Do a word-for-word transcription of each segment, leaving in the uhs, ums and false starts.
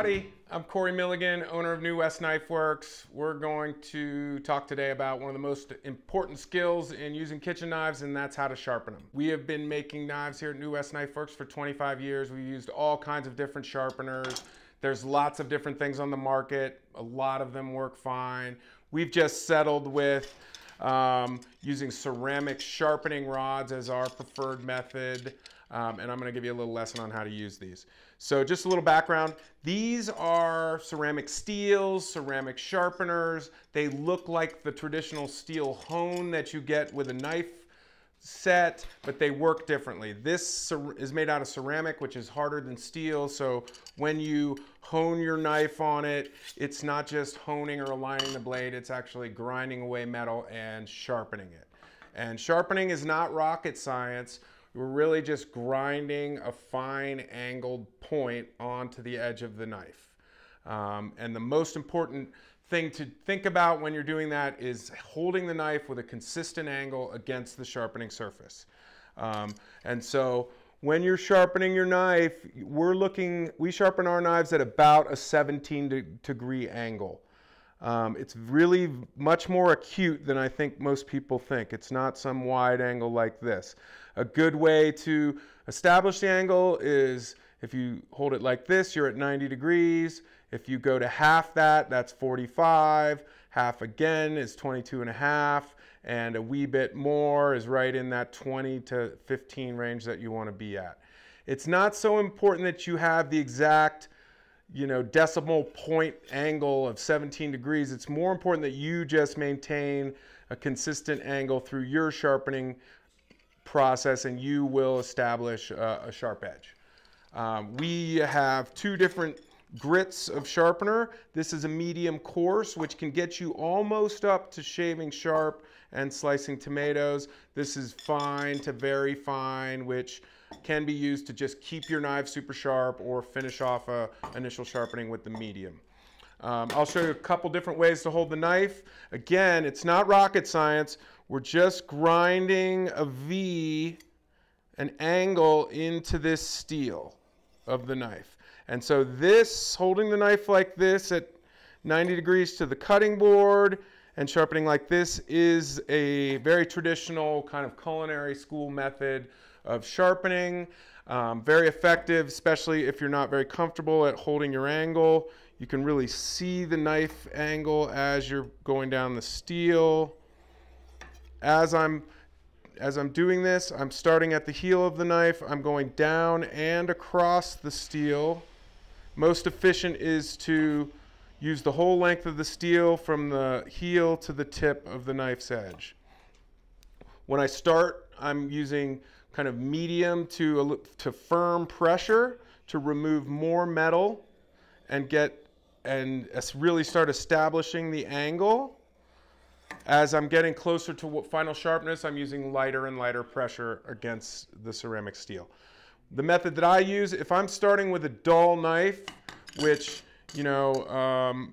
Howdy, I'm Corey Milligan, owner of New West Knife Works. We're going to talk today about one of the most important skills in using kitchen knives, and that's how to sharpen them. We have been making knives here at New West Knife Works for twenty-five years. We've used all kinds of different sharpeners. There's lots of different things on the market. A lot of them work fine. We've just settled with um, using ceramic sharpening rods as our preferred method. Um, and I'm gonna give you a little lesson on how to use these. So just a little background. These are ceramic steels, ceramic sharpeners. They look like the traditional steel hone that you get with a knife set, but they work differently. This is made out of ceramic, which is harder than steel. So when you hone your knife on it, it's not just honing or aligning the blade, it's actually grinding away metal and sharpening it. And sharpening is not rocket science. We're really just grinding a fine angled point onto the edge of the knife. Um, and the most important thing to think about when you're doing that is holding the knife with a consistent angle against the sharpening surface. Um, and so when you're sharpening your knife, we're looking, we sharpen our knives at about a seventeen degree angle. Um, it's really much more acute than I think most people think. It's not some wide angle like this. A good way to establish the angle is if you hold it like this, you're at ninety degrees. If you go to half that, that's forty-five. Half again is twenty-two and a half. And a wee bit more is right in that twenty to fifteen range that you want to be at. It's not so important that you have the exact you know, decimal point angle of seventeen degrees. It's more important that you just maintain a consistent angle through your sharpening process, and you will establish a, a sharp edge. Um, we have two different grits of sharpener. This is a medium coarse, which can get you almost up to shaving sharp and slicing tomatoes. This is fine to very fine, which can be used to just keep your knife super sharp or finish off a initial sharpening with the medium. Um, I'll show you a couple different ways to hold the knife. Again, it's not rocket science. We're just grinding a V, an angle into this steel of the knife. And so this, holding the knife like this at ninety degrees to the cutting board and sharpening like this is a very traditional kind of culinary school method of sharpening. Um, very effective, especially if you're not very comfortable at holding your angle. You can really see the knife angle as you're going down the steel. As I'm, as I'm doing this, I'm starting at the heel of the knife. I'm going down and across the steel. Most efficient is to use the whole length of the steel from the heel to the tip of the knife's edge. When I start, I'm using kind of medium to, to firm pressure to remove more metal and get and really start establishing the angle. As I'm getting closer to final sharpness, I'm using lighter and lighter pressure against the ceramic steel. The method that I use, if I'm starting with a dull knife, which you know, um,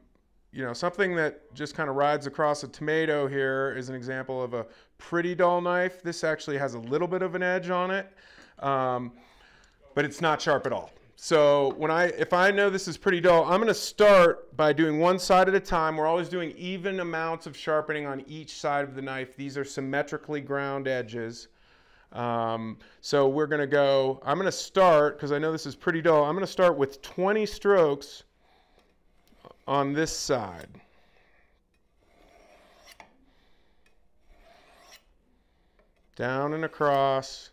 you know, something that just kind of rides across a tomato here is an example of a pretty dull knife. This actually has a little bit of an edge on it, um, but it's not sharp at all. So when I, if I know this is pretty dull, I'm going to start by doing one side at a time. We're always doing even amounts of sharpening on each side of the knife. These are symmetrically ground edges. Um, so we're going to go, I'm going to start, because I know this is pretty dull, I'm going to start with twenty strokes on this side. Down and across.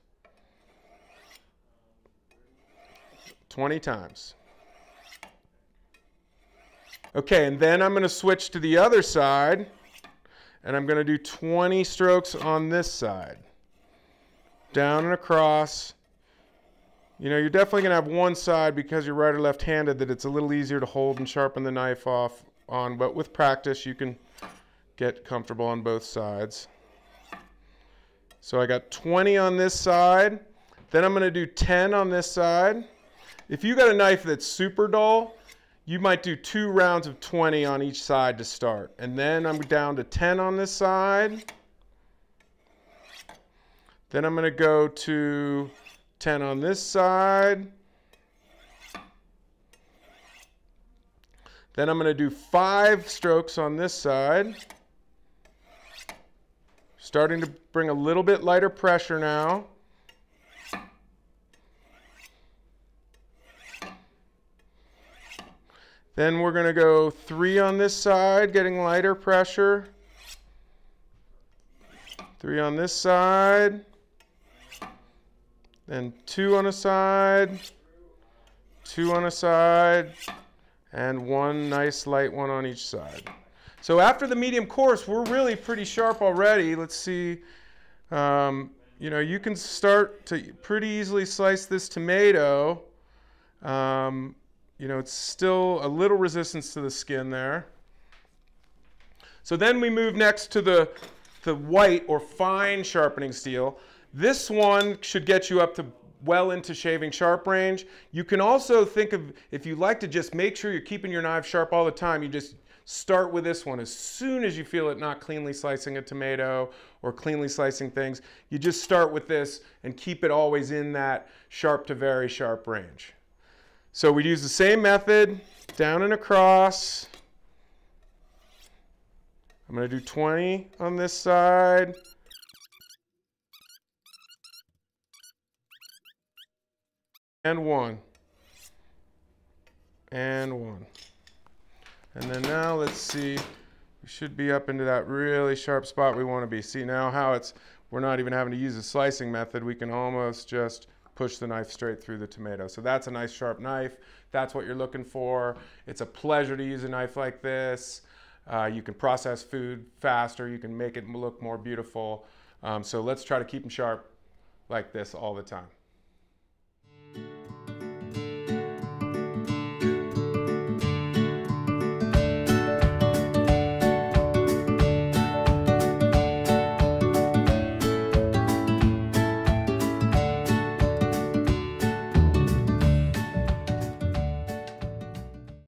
twenty times. Okay, and then I'm going to switch to the other side, and I'm going to do twenty strokes on this side. Down and across. You know, you're definitely going to have one side, because you're right or left-handed, that it's a little easier to hold and sharpen the knife off on, but with practice you can get comfortable on both sides. So I got twenty on this side, then I'm going to do ten on this side. If you got a knife that's super dull, you might do two rounds of twenty on each side to start. And then I'm down to ten on this side. Then I'm going to go to ten on this side. Then I'm going to do five strokes on this side. Starting to bring a little bit lighter pressure now. Then we're going to go three on this side, getting lighter pressure. Three on this side. Then two on a side. Two on a side. And one nice light one on each side. So after the medium course, we're really pretty sharp already. Let's see, um, you know, you can start to pretty easily slice this tomato. Um, you know, it's still a little resistance to the skin there. So then we move next to the, the white or fine sharpening steel. This one should get you up to well into shaving sharp range. You can also think of, if you like to just make sure you're keeping your knife sharp all the time, you just start with this one. As soon as you feel it not cleanly slicing a tomato or cleanly slicing things, you just start with this and keep it always in that sharp to very sharp range. So we use the same method, down and across. I'm gonna do twenty on this side. And one, and one. And then now let's see, we should be up into that really sharp spot we want to be. See now how it's, we're not even having to use a slicing method. We can almost just push the knife straight through the tomato. So that's a nice sharp knife. That's what you're looking for. It's a pleasure to use a knife like this. Uh, you can process food faster. You can make it look more beautiful. Um, so let's try to keep them sharp like this all the time.